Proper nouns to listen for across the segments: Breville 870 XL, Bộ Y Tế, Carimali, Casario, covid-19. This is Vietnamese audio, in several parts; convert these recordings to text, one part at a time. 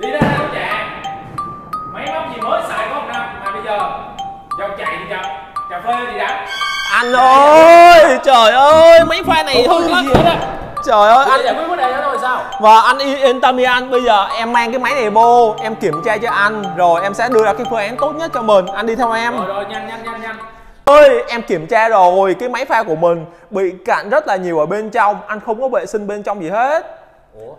đi ra dòng chạy máy móc gì mới xài có một năm mà bây giờ dòng chạy thì dòng cà phê thì đắng. Anh ơi trời ơi mấy pha này hư lắm đó. Trời ơi anh giải quyết vấn đề đó rồi sao? Và anh yên tâm đi anh, bây giờ em mang cái máy này vô em kiểm tra cho anh rồi em sẽ đưa ra cái phương án tốt nhất cho mình, anh đi theo em. Rồi nhanh. Ơi em kiểm tra rồi cái máy pha của mình bị cạn rất là nhiều ở bên trong, anh không có vệ sinh bên trong gì hết. Ủa?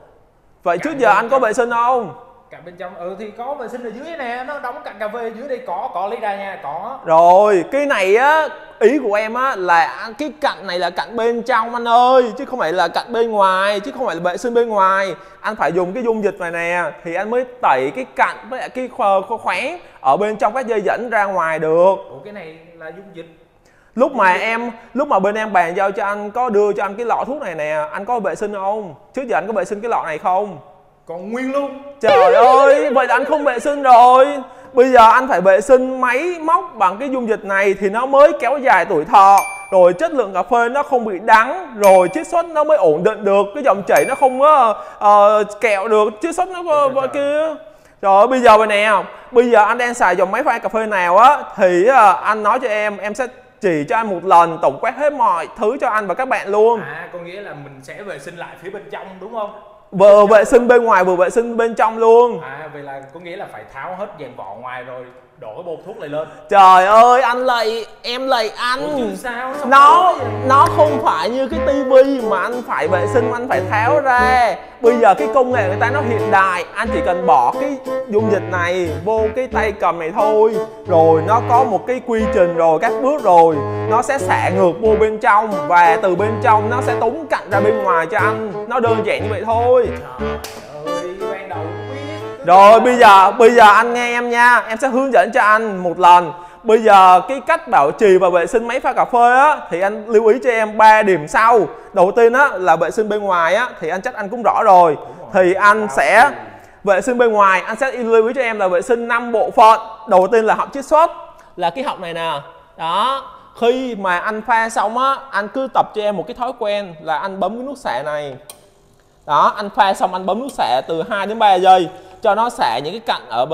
Vậy trước giờ anh có vệ sinh không? Cạnh bên trong ừ thì có vệ sinh ở dưới nè, nó đóng cạnh cà phê ở dưới đây có ly ra nha, có. Rồi cái này á, ý của em á là cái cạnh này là cạnh bên trong anh ơi, chứ không phải là cạnh bên ngoài, chứ không phải là vệ sinh bên ngoài. Anh phải dùng cái dung dịch này nè thì anh mới tẩy cái cạnh với lại cái khoáng ở bên trong các dây dẫn ra ngoài được. Ủa cái này là dung dịch. Lúc mà bên em bàn giao cho anh có đưa cho anh cái lọ thuốc này nè, anh có vệ sinh không? Trước giờ anh có vệ sinh cái lọ này không? Còn nguyên luôn. Trời ơi, vậy là anh không vệ sinh rồi. Bây giờ anh phải vệ sinh máy móc bằng cái dung dịch này thì nó mới kéo dài tuổi thọ, rồi chất lượng cà phê nó không bị đắng, rồi chiết xuất nó mới ổn định được, cái dòng chảy nó không có kẹo được, chiết xuất nó có kia. Trời ơi, bây giờ vậy nè, bây giờ anh đang xài dòng máy pha cà phê nào á thì anh nói cho em sẽ chỉ cho anh một lần tổng quát hết mọi thứ cho anh và các bạn luôn. À, có nghĩa là mình sẽ vệ sinh lại phía bên trong đúng không? Vừa vệ sinh bên ngoài vừa vệ sinh bên trong luôn. À, vậy là có nghĩa là phải tháo hết dàn vỏ ngoài rồi đổ cái bột thuốc này lên. Trời ơi, anh lầy, em lầy anh. Ủa, sao? Nó không phải như cái tivi mà anh phải vệ sinh, anh phải tháo ra. Bây giờ cái công nghệ người ta nó hiện đại, anh chỉ cần bỏ cái dung dịch này vô cái tay cầm này thôi, rồi nó có một cái quy trình rồi, các bước rồi, nó sẽ xả ngược vô bên trong và từ bên trong nó sẽ tống cạnh ra bên ngoài cho anh. Nó đơn giản như vậy thôi. Rồi bây giờ anh nghe em nha, em sẽ hướng dẫn cho anh một lần. Bây giờ cái cách bảo trì và vệ sinh máy pha cà phê á thì anh lưu ý cho em 3 điểm sau. Đầu tiên á là vệ sinh bên ngoài á thì anh chắc anh cũng rõ rồi. Thì anh sẽ vệ sinh bên ngoài, anh sẽ lưu ý cho em là vệ sinh 5 bộ phận. Đầu tiên là họng chiết xuất, là cái họng này nè. Đó, khi mà anh pha xong á, anh cứ tập cho em một cái thói quen là anh bấm cái nút xả này. Đó, anh pha xong anh bấm nút xả từ 2 đến 3 giây cho nó xả những cái cạnh ở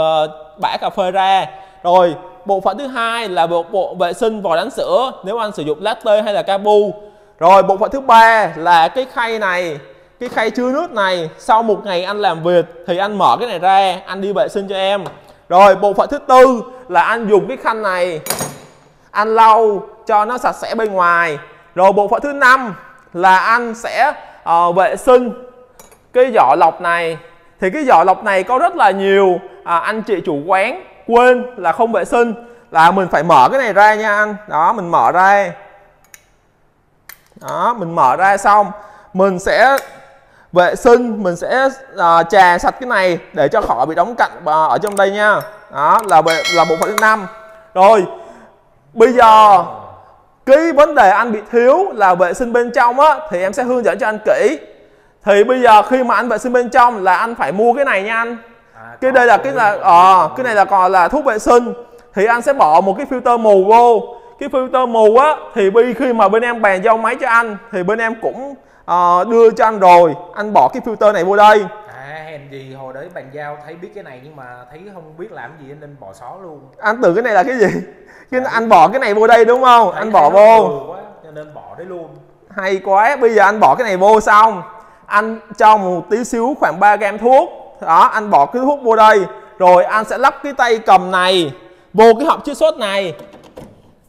bã cà phê ra. Rồi bộ phận thứ hai là bộ vệ sinh vòi đánh sữa nếu anh sử dụng latte hay là capu. Rồi bộ phận thứ ba là cái khay này, cái khay chứa nước này, sau một ngày anh làm việc thì anh mở cái này ra, anh đi vệ sinh cho em. Rồi bộ phận thứ tư là anh dùng cái khăn này anh lau cho nó sạch sẽ bên ngoài. Rồi bộ phận thứ năm là anh sẽ vệ sinh cái vỏ lọc này. Thì cái vỏ lọc này có rất là nhiều anh chị chủ quán quên là không vệ sinh, là mình phải mở cái này ra nha anh. Đó, mình mở ra. Đó, mình mở ra xong mình sẽ vệ sinh, mình sẽ chà sạch cái này để cho khỏi bị đóng cặn ở trong đây nha. Đó là bộ phận thứ 5. Rồi bây giờ cái vấn đề anh bị thiếu là vệ sinh bên trong á thì em sẽ hướng dẫn cho anh kỹ. Thì bây giờ khi mà anh vệ sinh bên trong là anh phải mua cái này nha anh. Cái đây là cái này là còn là thuốc vệ sinh. Thì anh sẽ bỏ một cái filter mù vô. Cái filter mù á thì khi mà bên em bàn giao máy cho anh thì bên em cũng đưa cho anh rồi. Anh bỏ cái filter này vô đây. À, hèn gì hồi đấy bàn giao thấy biết cái này nhưng mà thấy không biết làm gì nên bỏ xó luôn. Anh tưởng cái này là cái gì? Anh bỏ cái này vô đây đúng không? Anh bỏ vô. Quá, cho nên bỏ đấy luôn. Hay quá. Bây giờ anh bỏ cái này vô xong, anh cho một tí xíu khoảng 3 gam thuốc. Đó, anh bỏ cái thuốc vô đây. Rồi anh sẽ lắp cái tay cầm này vô cái hộp chiết xuất này.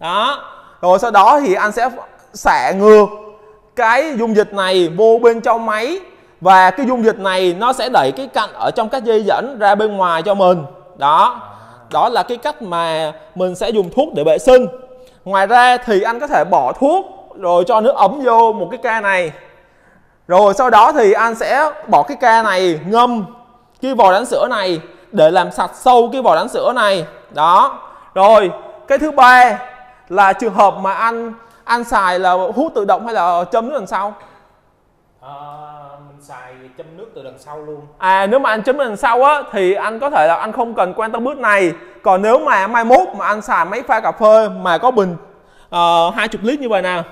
Đó. Rồi sau đó thì anh sẽ xả ngược cái dung dịch này vô bên trong máy. Và cái dung dịch này nó sẽ đẩy cái cạnh ở trong các dây dẫn ra bên ngoài cho mình. Đó. Đó là cái cách mà mình sẽ dùng thuốc để vệ sinh. Ngoài ra thì anh có thể bỏ thuốc rồi cho nước ấm vô một cái ca này. Rồi sau đó thì anh sẽ bỏ cái ca này ngâm cái vòi đánh sữa này để làm sạch sâu cái vòi đánh sữa này. Đó. Rồi cái thứ ba là trường hợp mà anh xài là hút tự động hay là châm nước đằng sau? Mình xài châm nước từ đằng sau luôn. À, nếu mà anh châm đằng sau á thì anh có thể là anh không cần quan tâm bước này. Còn nếu mà mai mốt mà anh xài máy pha cà phê mà có bình 20 lít như vậy nè.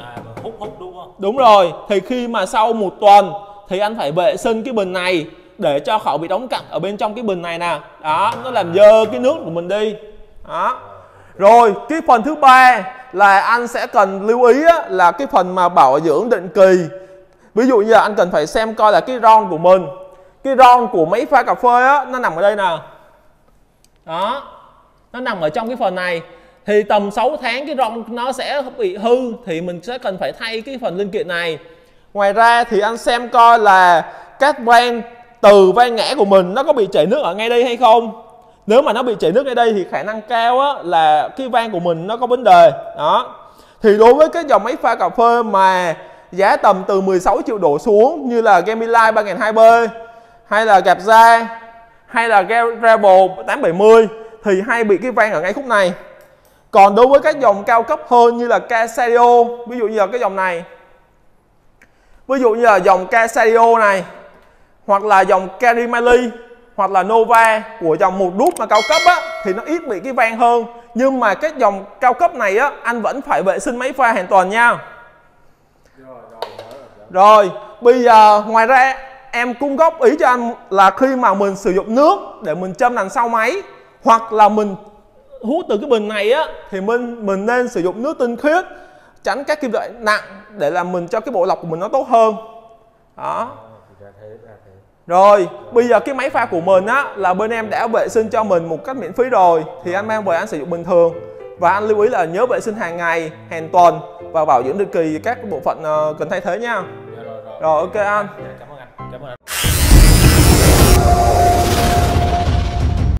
À, hút đúng không? Đúng rồi. Thì khi mà sau một tuần thì anh phải vệ sinh cái bình này để cho khẩu bị đóng cặn ở bên trong cái bình này nè. Đó, nó làm dơ cái nước của mình đi. Đó. Rồi cái phần thứ ba là anh sẽ cần lưu ý là cái phần mà bảo dưỡng định kỳ. Ví dụ như là anh cần phải xem coi là cái ron của mình, cái ron của máy pha cà phê á, nó nằm ở đây nè. Đó, nó nằm ở trong cái phần này. Thì tầm 6 tháng cái ron nó sẽ bị hư, thì mình sẽ cần phải thay cái phần linh kiện này. Ngoài ra thì anh xem coi là các van, từ van ngã của mình nó có bị chảy nước ở ngay đây hay không. Nếu mà nó bị chảy nước ngay đây thì khả năng cao á, là cái van của mình nó có vấn đề. Đó. Thì đối với cái dòng máy pha cà phê mà giá tầm từ 16 triệu đổ xuống, như là Gemini 3002B, hay là Gap Gia, hay là Breville 870, thì hay bị cái van ở ngay khúc này. Còn đối với các dòng cao cấp hơn như là Casario, ví dụ như là cái dòng này, ví dụ như là dòng Casario này, hoặc là dòng Carimali, hoặc là Nova của dòng một đúp mà cao cấp á, thì nó ít bị cái van hơn. Nhưng mà cái dòng cao cấp này á, anh vẫn phải vệ sinh máy pha hàng tuần nha. Rồi bây giờ ngoài ra em cũng góp ý cho anh là khi mà mình sử dụng nước để mình châm đằng sau máy, hoặc là mình hút từ cái bình này á, thì mình nên sử dụng nước tinh khiết, tránh các kim loại nặng để làm mình cho cái bộ lọc của mình nó tốt hơn. Đó. Rồi bây giờ cái máy pha của mình á, là bên em đã vệ sinh cho mình một cách miễn phí rồi, thì anh mang về anh sử dụng bình thường. Và anh lưu ý là nhớ vệ sinh hàng ngày, hàng tuần và bảo dưỡng định kỳ các bộ phận cần thay thế nha. Rồi ok anh. Cảm ơn anh.